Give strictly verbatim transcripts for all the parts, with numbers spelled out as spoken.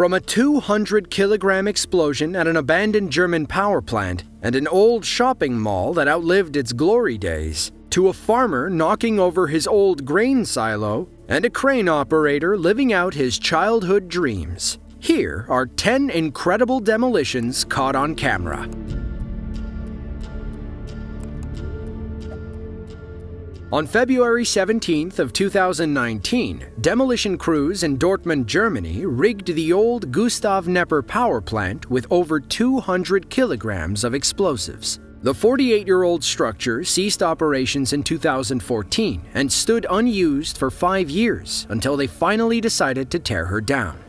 From a two hundred kilogram explosion at an abandoned German power plant and an old shopping mall that outlived its glory days, to a farmer knocking over his old grain silo and a crane operator living out his childhood dreams. Here are ten incredible demolitions caught on camera. On February seventeenth of two thousand nineteen, demolition crews in Dortmund, Germany rigged the old Gustav Knepper power plant with over two hundred kilograms of explosives. The forty-eight-year-old structure ceased operations in two thousand fourteen and stood unused for five years until they finally decided to tear her down.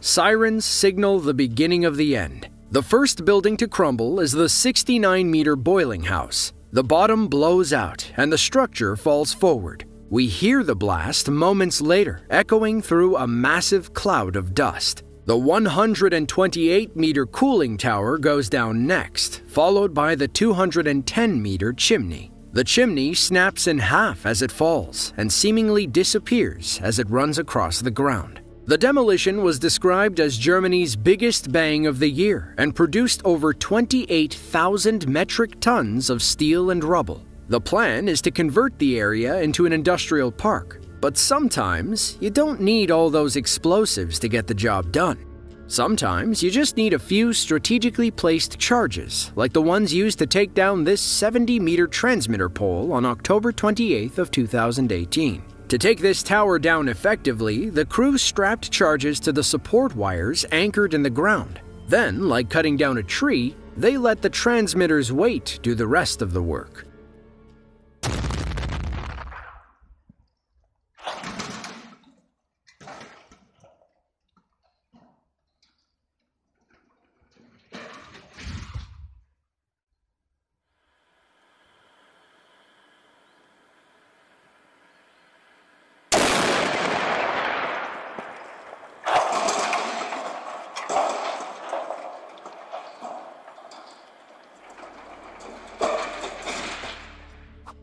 Sirens signal the beginning of the end. The first building to crumble is the sixty-nine meter boiling house. The bottom blows out and the structure falls forward. We hear the blast moments later, echoing through a massive cloud of dust. The one hundred twenty-eight meter cooling tower goes down next, followed by the two hundred ten meter chimney. The chimney snaps in half as it falls and seemingly disappears as it runs across the ground. The demolition was described as Germany's biggest bang of the year and produced over twenty-eight thousand metric tons of steel and rubble. The plan is to convert the area into an industrial park, but sometimes you don't need all those explosives to get the job done. Sometimes you just need a few strategically placed charges, like the ones used to take down this seventy meter transmitter pole on October twenty-eighth of two thousand eighteen. To take this tower down effectively, the crew strapped charges to the support wires anchored in the ground. Then, like cutting down a tree, they let the transmitter's weight do the rest of the work.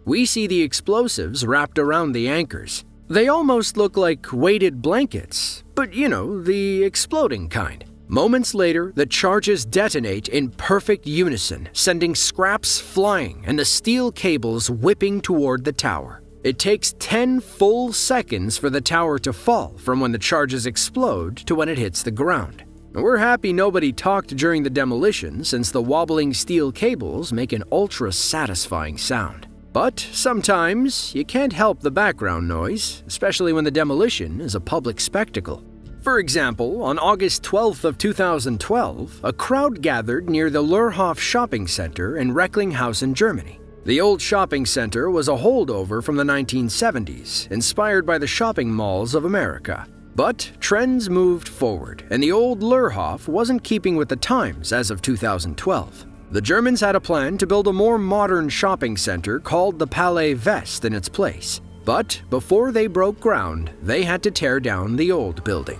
We see the explosives wrapped around the anchors. They almost look like weighted blankets, but you know, the exploding kind. Moments later, the charges detonate in perfect unison, sending scraps flying and the steel cables whipping toward the tower. It takes ten full seconds for the tower to fall from when the charges explode to when it hits the ground. We're happy nobody talked during the demolition, since the wobbling steel cables make an ultra-satisfying sound. But sometimes you can't help the background noise, especially when the demolition is a public spectacle. For example, on August twelfth of two thousand twelve, a crowd gathered near the Löhrhof shopping center in Recklinghausen, Germany. The old shopping center was a holdover from the nineteen seventies, inspired by the shopping malls of America. But trends moved forward, and the old Löhrhof wasn't keeping with the times as of two thousand twelve. The Germans had a plan to build a more modern shopping center called the Palais Vest in its place. But before they broke ground, they had to tear down the old building.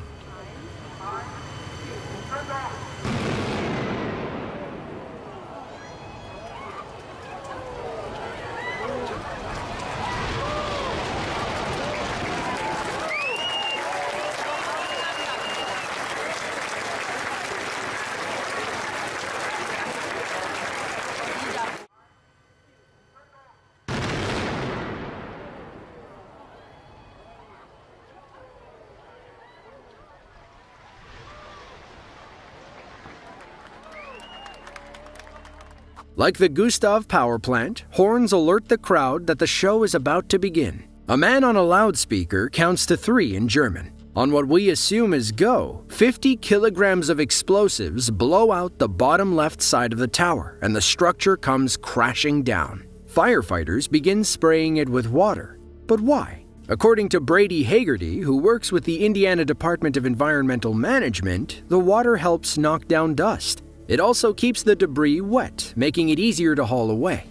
Like the Gustav power plant, horns alert the crowd that the show is about to begin. A man on a loudspeaker counts to three in German. On what we assume is go, fifty kilograms of explosives blow out the bottom left side of the tower, and the structure comes crashing down. Firefighters begin spraying it with water. But why? According to Brady Hagerty, who works with the Indiana Department of Environmental Management, the water helps knock down dust. It also keeps the debris wet, making it easier to haul away.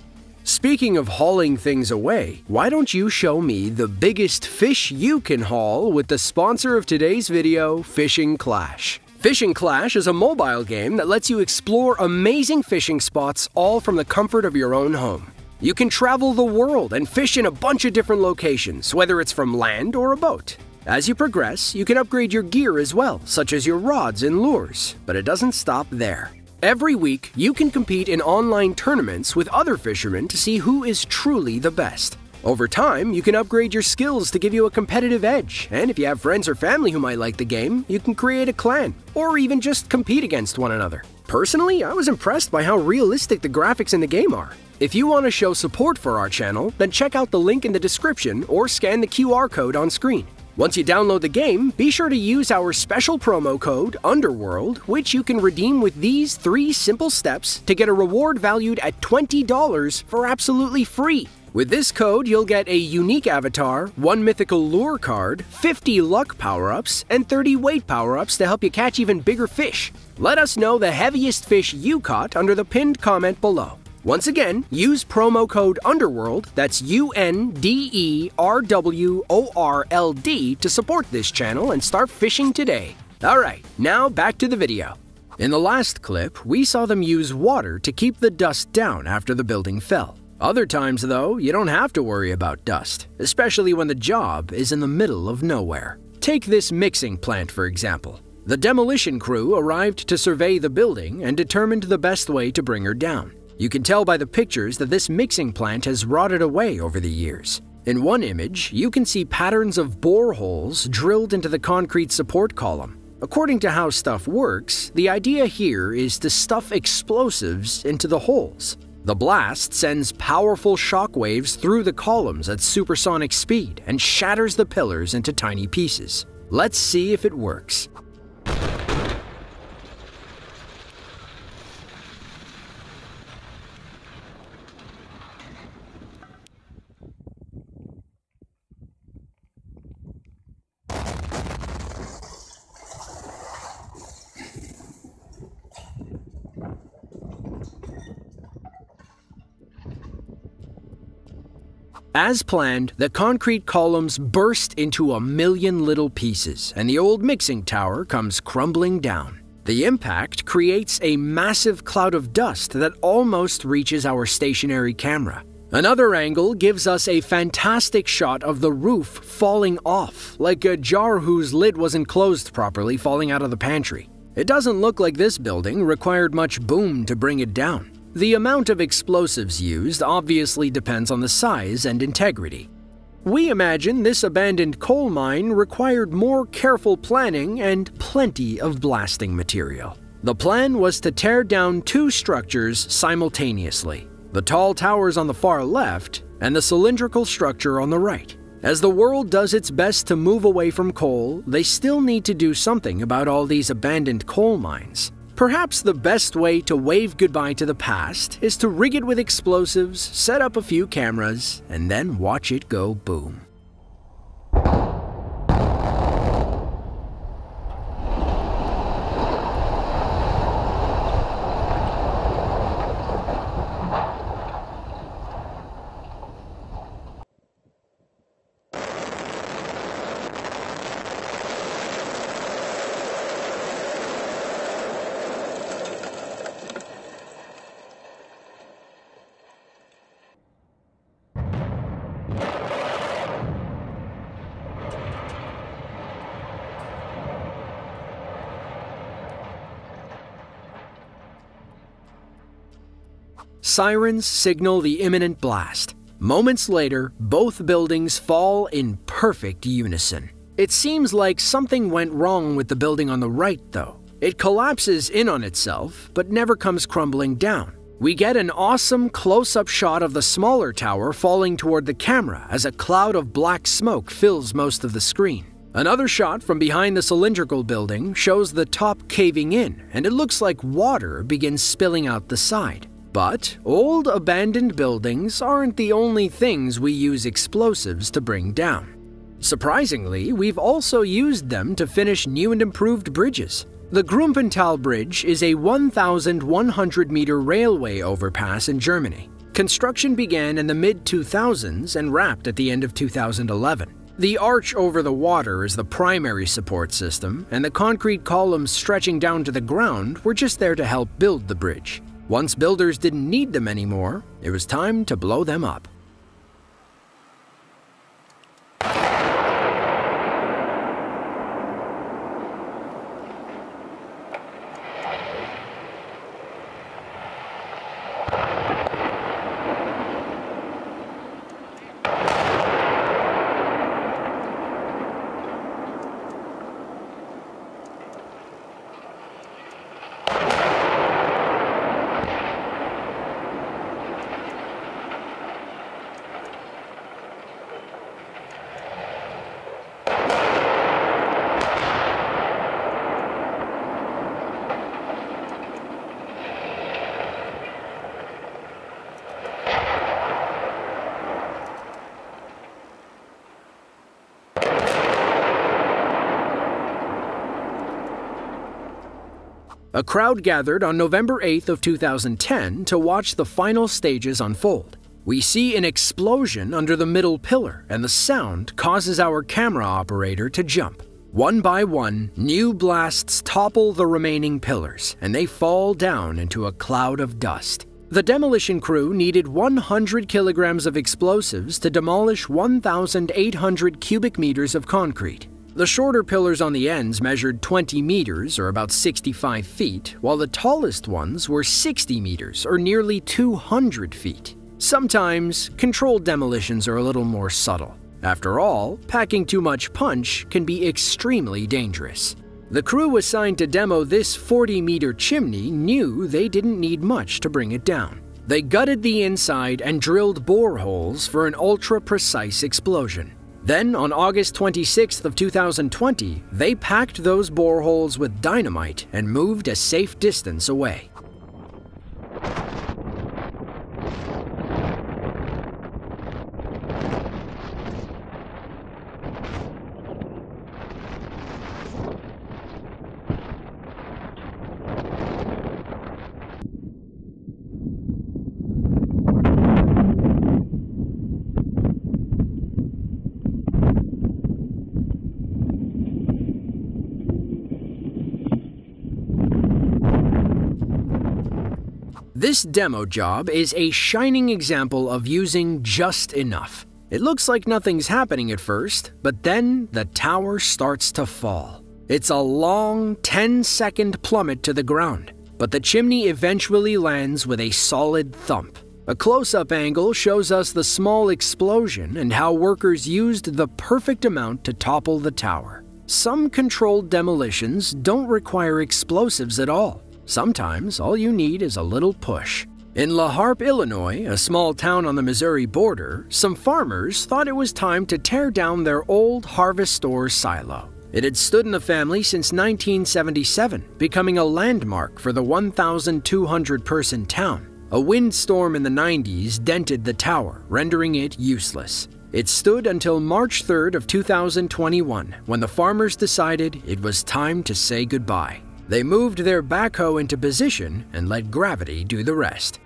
Speaking of hauling things away, why don't you show me the biggest fish you can haul with the sponsor of today's video, Fishing Clash. Fishing Clash is a mobile game that lets you explore amazing fishing spots all from the comfort of your own home. You can travel the world and fish in a bunch of different locations, whether it's from land or a boat. As you progress, you can upgrade your gear as well, such as your rods and lures, but it doesn't stop there. Every week, you can compete in online tournaments with other fishermen to see who is truly the best. Over time, you can upgrade your skills to give you a competitive edge, and if you have friends or family who might like the game, you can create a clan, or even just compete against one another. Personally, I was impressed by how realistic the graphics in the game are. If you want to show support for our channel, then check out the link in the description or scan the Q R code on screen. Once you download the game, be sure to use our special promo code, Underworld, which you can redeem with these three simple steps to get a reward valued at twenty dollars for absolutely free. With this code, you'll get a unique avatar, one mythical lure card, fifty luck power-ups, and thirty weight power-ups to help you catch even bigger fish. Let us know the heaviest fish you caught under the pinned comment below. Once again, use promo code Underworld, that's U N D E R W O R L D, to support this channel and start fishing today. Alright, now back to the video. In the last clip, we saw them use water to keep the dust down after the building fell. Other times, though, you don't have to worry about dust, especially when the job is in the middle of nowhere. Take this mixing plant, for example. The demolition crew arrived to survey the building and determined the best way to bring her down. You can tell by the pictures that this mixing plant has rotted away over the years. In one image, you can see patterns of boreholes drilled into the concrete support column. According to how stuff works, the idea here is to stuff explosives into the holes. The blast sends powerful shockwaves through the columns at supersonic speed and shatters the pillars into tiny pieces. Let's see if it works. As planned, the concrete columns burst into a million little pieces, and the old mixing tower comes crumbling down. The impact creates a massive cloud of dust that almost reaches our stationary camera. Another angle gives us a fantastic shot of the roof falling off, like a jar whose lid wasn't closed properly falling out of the pantry. It doesn't look like this building required much boom to bring it down. The amount of explosives used obviously depends on the size and integrity. We imagine this abandoned coal mine required more careful planning and plenty of blasting material. The plan was to tear down two structures simultaneously: the tall towers on the far left and the cylindrical structure on the right. As the world does its best to move away from coal, they still need to do something about all these abandoned coal mines. Perhaps the best way to wave goodbye to the past is to rig it with explosives, set up a few cameras, and then watch it go boom. Sirens signal the imminent blast. Moments later, both buildings fall in perfect unison. It seems like something went wrong with the building on the right, though. It collapses in on itself, but never comes crumbling down. We get an awesome close-up shot of the smaller tower falling toward the camera as a cloud of black smoke fills most of the screen. Another shot from behind the cylindrical building shows the top caving in, and it looks like water begins spilling out the side. But old abandoned buildings aren't the only things we use explosives to bring down. Surprisingly, we've also used them to finish new and improved bridges. The Grumpenthal Bridge is a one thousand one hundred meter railway overpass in Germany. Construction began in the mid two thousands and wrapped at the end of two thousand eleven. The arch over the water is the primary support system, and the concrete columns stretching down to the ground were just there to help build the bridge. Once builders didn't need them anymore, it was time to blow them up. A crowd gathered on November eighth of two thousand ten to watch the final stages unfold. We see an explosion under the middle pillar, and the sound causes our camera operator to jump. One by one, new blasts topple the remaining pillars, and they fall down into a cloud of dust. The demolition crew needed one hundred kilograms of explosives to demolish one thousand eight hundred cubic meters of concrete. The shorter pillars on the ends measured twenty meters, or about sixty-five feet, while the tallest ones were sixty meters, or nearly two hundred feet. Sometimes, controlled demolitions are a little more subtle. After all, packing too much punch can be extremely dangerous. The crew assigned to demo this forty meter chimney knew they didn't need much to bring it down. They gutted the inside and drilled boreholes for an ultra-precise explosion. Then, on August twenty-sixth of two thousand twenty, they packed those boreholes with dynamite and moved a safe distance away. This demo job is a shining example of using just enough. It looks like nothing's happening at first, but then the tower starts to fall. It's a long, ten second plummet to the ground, but the chimney eventually lands with a solid thump. A close-up angle shows us the small explosion and how workers used the perfect amount to topple the tower. Some controlled demolitions don't require explosives at all. Sometimes all you need is a little push. In La Harpe, Illinois, a small town on the Missouri border, some farmers thought it was time to tear down their old harvest store silo. It had stood in the family since nineteen seventy-seven, becoming a landmark for the one thousand two hundred person town. A windstorm in the nineties dented the tower, rendering it useless. It stood until March third of two thousand twenty-one, when the farmers decided it was time to say goodbye. They moved their backhoe into position and let gravity do the rest.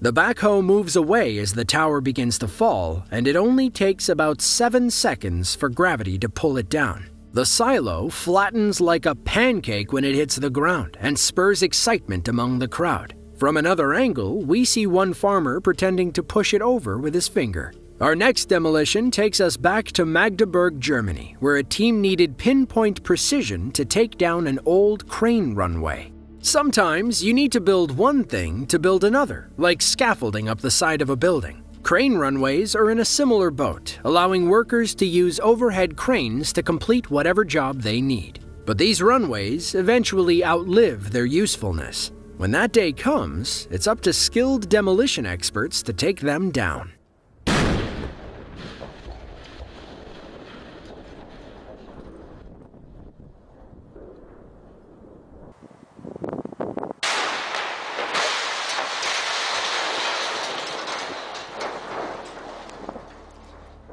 The backhoe moves away as the tower begins to fall, and it only takes about seven seconds for gravity to pull it down. The silo flattens like a pancake when it hits the ground and spurs excitement among the crowd. From another angle, we see one farmer pretending to push it over with his finger. Our next demolition takes us back to Magdeburg, Germany, where a team needed pinpoint precision to take down an old crane runway. Sometimes you need to build one thing to build another, like scaffolding up the side of a building. Crane runways are in a similar boat, allowing workers to use overhead cranes to complete whatever job they need. But these runways eventually outlive their usefulness. When that day comes, it's up to skilled demolition experts to take them down.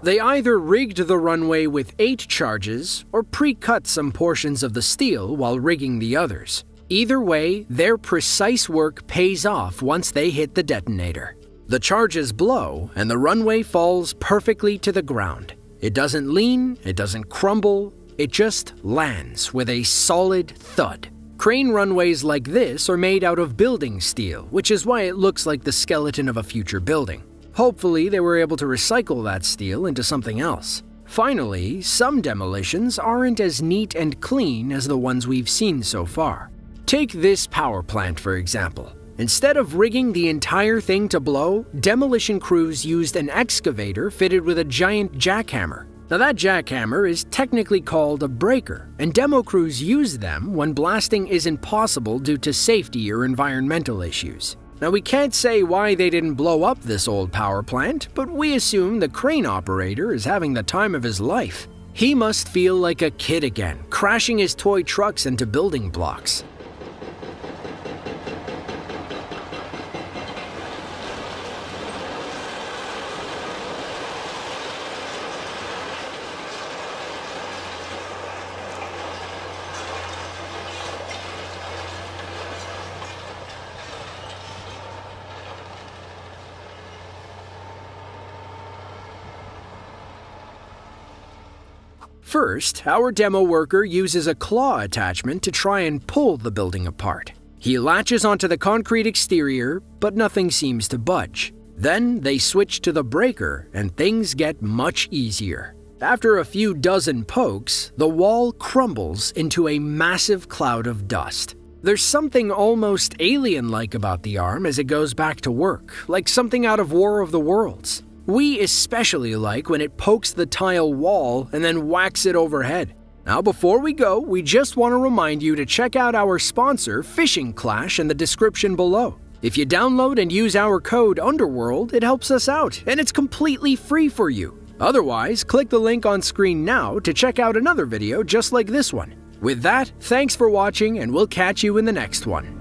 They either rigged the runway with eight charges or pre-cut some portions of the steel while rigging the others. Either way, their precise work pays off once they hit the detonator. The charges blow and the runway falls perfectly to the ground. It doesn't lean, it doesn't crumble, it just lands with a solid thud. Crane runways like this are made out of building steel, which is why it looks like the skeleton of a future building. Hopefully, they were able to recycle that steel into something else. Finally, some demolitions aren't as neat and clean as the ones we've seen so far. Take this power plant, for example. Instead of rigging the entire thing to blow, demolition crews used an excavator fitted with a giant jackhammer. Now, that jackhammer is technically called a breaker, and demo crews use them when blasting isn't possible due to safety or environmental issues. Now, we can't say why they didn't blow up this old power plant, but we assume the crane operator is having the time of his life. He must feel like a kid again, crashing his toy trucks into building blocks. First, our demo worker uses a claw attachment to try and pull the building apart. He latches onto the concrete exterior, but nothing seems to budge. Then they switch to the breaker, and things get much easier. After a few dozen pokes, the wall crumbles into a massive cloud of dust. There's something almost alien-like about the arm as it goes back to work, like something out of War of the Worlds. We especially like when it pokes the tile wall and then whacks it overhead. Now, before we go, we just want to remind you to check out our sponsor, Fishing Clash, in the description below. If you download and use our code Underworld, it helps us out, and it's completely free for you. Otherwise, click the link on screen now to check out another video just like this one. With that, thanks for watching, and we'll catch you in the next one.